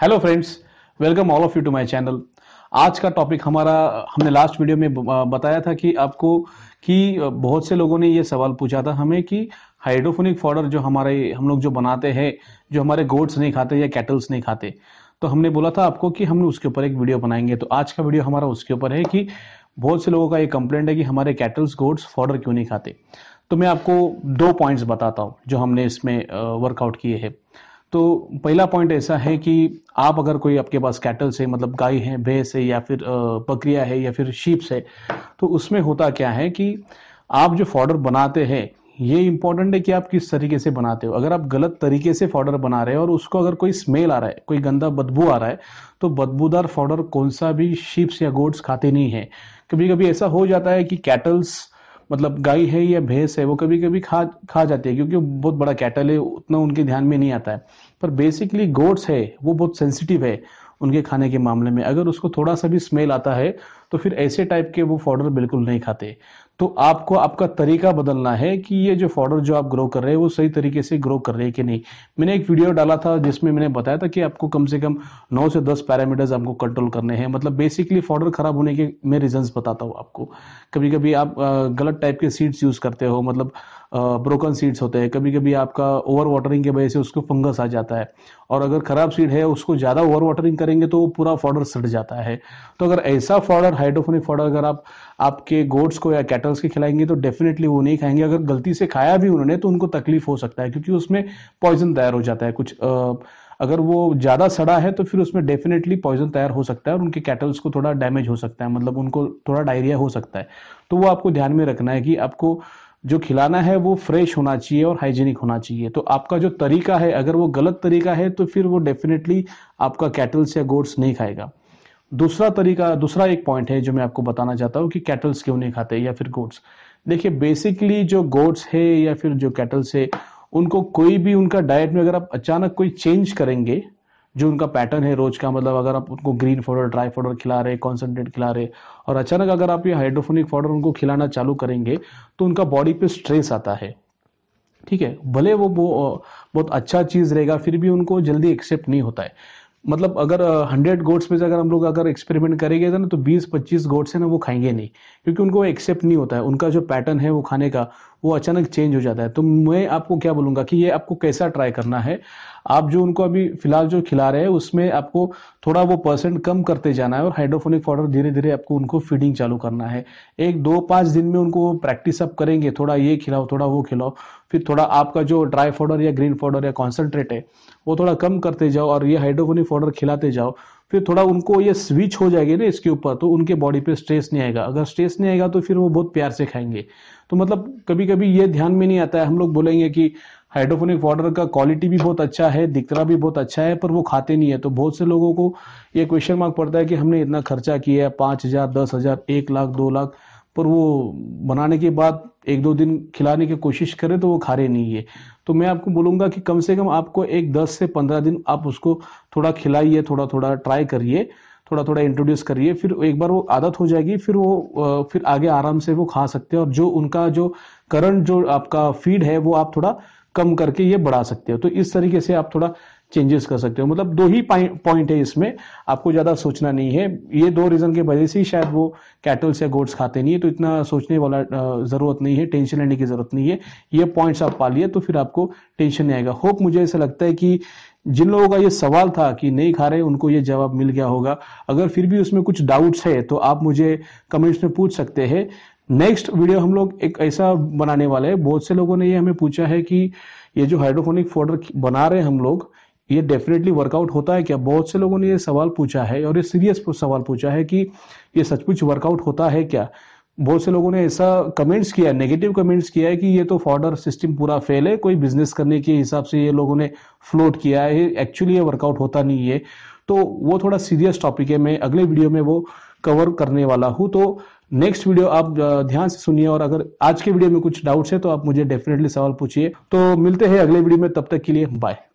Hello friends, welcome all of you to my channel. आज का topic हमारा, हमने लास्ट वीडियो में बताया था कि आपको कि बहुत से लोगों ने ये सवाल पूछा था हमें कि हाइड्रोफोनिक फॉडर जो हम लोग जो बनाते हैं, जो हमारे गोट्स नहीं खाते या कैटल्स नहीं खाते, तो हमने बोला था आपको कि हम उसके ऊपर एक वीडियो बनाएंगे। तो आज का वीडियो हमारा उसके ऊपर है कि बहुत से लोगों का ये कंप्लेंट है कि हमारे कैटल्स गोट्स फॉडर क्यों नहीं खाते। तो मैं आपको दो पॉइंट्स बताता हूँ जो हमने इसमें वर्कआउट किए हैं। तो पहला पॉइंट ऐसा है कि आप अगर कोई आपके पास कैटल्स है, मतलब गाय है, भैंस है या फिर बकरियाँ है या फिर शीप्स है, तो उसमें होता क्या है कि आप जो फॉडर बनाते हैं, ये इंपॉर्टेंट है कि आप किस तरीके से बनाते हो। अगर आप गलत तरीके से फॉडर बना रहे हो और उसको अगर कोई स्मेल आ रहा है, कोई गंदा बदबू आ रहा है, तो बदबूदार फॉडर कौन सा भी शीप्स या गोट्स खाते नहीं है। कभी कभी ऐसा हो जाता है कि कैटल्स, मतलब गाय है या भैंस है, वो कभी कभी खा जाती है क्योंकि वो बहुत बड़ा कैटल है, उतना उनके ध्यान में नहीं आता है। पर बेसिकली गोट्स है वो बहुत सेंसिटिव है उनके खाने के मामले में। अगर उसको थोड़ा सा भी स्मेल आता है तो फिर ऐसे टाइप के वो फॉडर बिल्कुल नहीं खाते। तो आपको आपका तरीका बदलना है कि ये जो फॉडर जो आप ग्रो कर रहे हैं वो सही तरीके से ग्रो कर रहे हैं कि नहीं। मैंने एक वीडियो डाला था जिसमें मैंने बताया था कि आपको कम से कम 9 से 10 पैरामीटर्स आपको कंट्रोल करने हैं। मतलब बेसिकली फॉडर खराब होने के मैं रीजंस बताता हूँ आपको। कभी कभी आप गलत टाइप के सीड्स यूज़ करते हो, मतलब ब्रोकन सीड्स होते हैं। कभी कभी आपका ओवर वाटरिंग की वजह से उसको फंगस आ जाता है, और अगर ख़राब सीड है उसको ज़्यादा ओवर वाटरिंग करेंगे तो वो पूरा फॉडर सड़ जाता है। तो अगर ऐसा फॉडर, हाइड्रोफोनिक फॉडर, अगर आप आपके गोट्स को या कैटल्स के खिलाएंगे तो डेफिनेटली वो नहीं खाएंगे। अगर गलती से खाया भी उन्होंने तो उनको तकलीफ हो सकता है क्योंकि उसमें पॉइजन तैयार हो जाता है कुछ। अगर वो ज़्यादा सड़ा है तो फिर उसमें डेफिनेटली पॉइजन तैयार हो सकता है और उनके कैटल्स को थोड़ा डैमेज हो सकता है, मतलब उनको थोड़ा डायरिया हो सकता है। तो वो आपको ध्यान में रखना है कि आपको जो खिलाना है वो फ्रेश होना चाहिए और हाइजीनिक होना चाहिए। तो आपका जो तरीका है, अगर वो गलत तरीका है तो फिर वो डेफिनेटली आपका कैटल्स या गोट्स नहीं खाएगा। दूसरा तरीका, दूसरा एक पॉइंट है जो मैं आपको बताना चाहता हूँ कि कैटल्स क्यों नहीं खाते या फिर गोट्स। देखिए, बेसिकली जो गोट्स है या फिर जो कैटल्स है, उनको कोई भी उनका डाइट में अगर आप अचानक कोई चेंज करेंगे, जो उनका पैटर्न है रोज का, मतलब अगर आप उनको ग्रीन फॉडर, ड्राई फॉडर खिला रहे, कॉन्सेंट्रेट खिला रहे, और अचानक अगर आप ये हाइड्रोफोनिक फॉडर उनको खिलाना चालू करेंगे तो उनका बॉडी पे स्ट्रेस आता है। ठीक है, भले वो बहुत अच्छा चीज़ रहेगा फिर भी उनको जल्दी एक्सेप्ट नहीं होता है। मतलब अगर 100 गोट्स में से अगर हम लोग अगर एक्सपेरिमेंट करेंगे ना तो 20-25 गोट्स है ना वो खाएंगे नहीं, क्योंकि उनको एक्सेप्ट नहीं होता है। उनका जो पैटर्न है वो खाने का, वो अचानक चेंज हो जाता है। तो मैं आपको क्या बोलूँगा कि ये आपको कैसा ट्राई करना है। आप जो उनको अभी फिलहाल जो खिला रहे हैं उसमें आपको थोड़ा वो परसेंट कम करते जाना है और हाइड्रोफोनिक फॉडर धीरे धीरे आपको उनको फीडिंग चालू करना है। 1-2-5 दिन में उनको प्रैक्टिस आप करेंगे, थोड़ा ये खिलाओ, थोड़ा वो खिलाओ, फिर थोड़ा आपका जो ड्राई फॉडर या ग्रीन फॉडर या कॉन्सेंट्रेट है वो थोड़ा कम करते जाओ और ये हाइड्रोफोनिक फॉडर खिलाते जाओ। फिर थोड़ा उनको ये स्विच हो जाएगी ना इसके ऊपर, तो उनके बॉडी पे स्ट्रेस नहीं आएगा। अगर स्ट्रेस नहीं आएगा तो फिर वो बहुत प्यार से खाएंगे। तो मतलब कभी कभी ये ध्यान में नहीं आता है। हम लोग बोलेंगे कि हाइड्रोफोनिक फॉडर का क्वालिटी भी बहुत अच्छा है, दिखना भी बहुत अच्छा है, पर वो खाते नहीं है। तो बहुत से लोगों को ये क्वेश्चन मार्क पड़ता है कि हमने इतना खर्चा किया है, 5,000, 10,000, 1,00,000, 2,00,000, पर वो बनाने के बाद 1-2 दिन खिलाने की कोशिश करें तो वो खा रहे नहीं है। तो मैं आपको बोलूँगा कि कम से कम आपको एक 10 से 15 दिन आप उसको थोड़ा खिलाइए, थोड़ा थोड़ा ट्राई करिए, थोड़ा थोड़ा इंट्रोड्यूस करिए। फिर एक बार वो आदत हो जाएगी, फिर वो फिर आगे आराम से वो खा सकते हैं। और जो उनका जो करंट जो आपका फीड है वो आप थोड़ा कम करके ये बढ़ा सकते हो। तो इस तरीके से आप थोड़ा चेंजेस कर सकते हो। मतलब 2 ही पॉइंट है, इसमें आपको ज़्यादा सोचना नहीं है। ये 2 रीज़न के वजह से शायद वो कैटल्स या गोट्स खाते नहीं है। तो इतना सोचने वाला ज़रूरत नहीं है, टेंशन लेने की ज़रूरत नहीं है। ये पॉइंट्स आप पा लिए तो फिर आपको टेंशन नहीं आएगा। होप, मुझे ऐसा लगता है कि जिन लोगों का ये सवाल था कि नहीं खा रहे, उनको ये जवाब मिल गया होगा। अगर फिर भी उसमें कुछ डाउट्स है तो आप मुझे कमेंट्स में पूछ सकते हैं। नेक्स्ट वीडियो हम लोग एक ऐसा बनाने वाले हैं, बहुत से लोगों ने ये हमें पूछा है कि ये जो हाइड्रोफोनिक फॉडर बना रहे हैं हम लोग, ये डेफिनेटली वर्कआउट होता है क्या। बहुत से लोगों ने ये सवाल पूछा है और ये सीरियस सवाल पूछा है कि ये सचमुच वर्कआउट होता है क्या। बहुत से लोगों ने ऐसा कमेंट्स किया, नेगेटिव कमेंट्स किया है कि ये तो फॉडर सिस्टम पूरा फेल है, कोई बिजनेस करने के हिसाब से ये लोगों ने फ्लोट किया है, एक्चुअली ये वर्कआउट होता नहीं है। तो वो थोड़ा सीरियस टॉपिक है, मैं अगले वीडियो में वो कवर करने वाला हूँ। तो नेक्स्ट वीडियो आप ध्यान से सुनिए, और अगर आज के वीडियो में कुछ डाउट्स है तो आप मुझे डेफिनेटली सवाल पूछिए। तो मिलते हैं अगले वीडियो में, तब तक के लिए बाय।